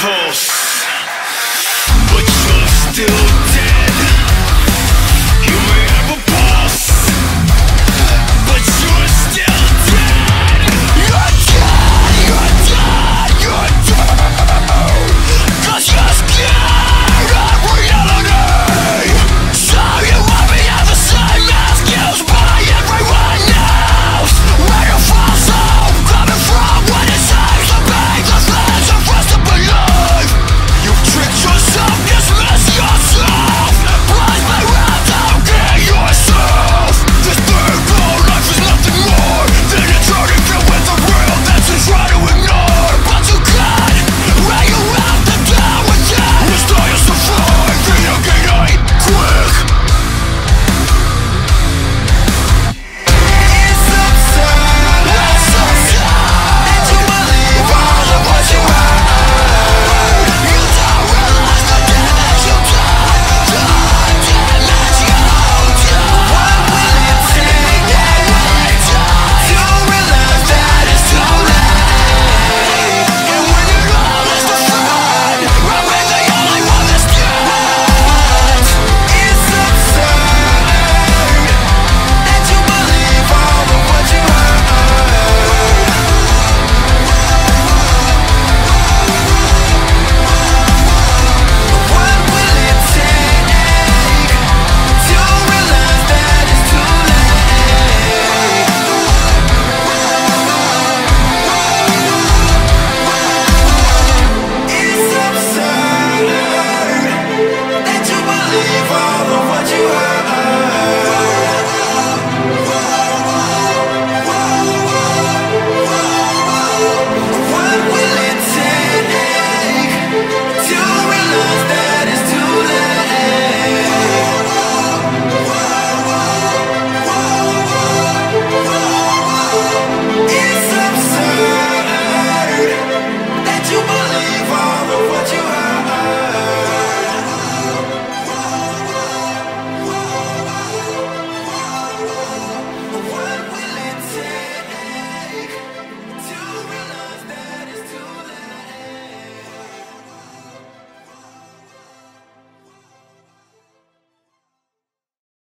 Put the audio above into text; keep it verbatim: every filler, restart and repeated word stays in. Pulse, but you're still